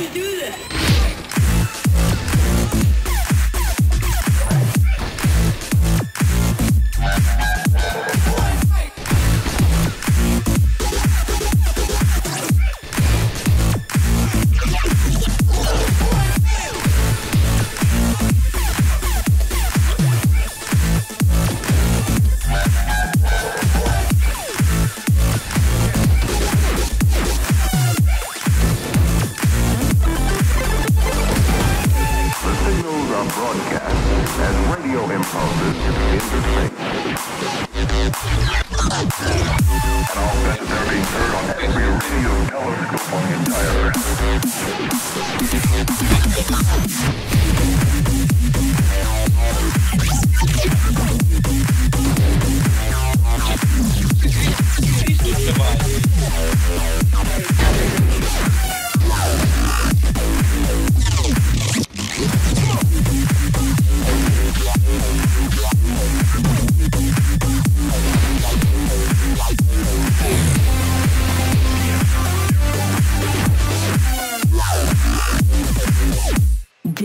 you do that? Do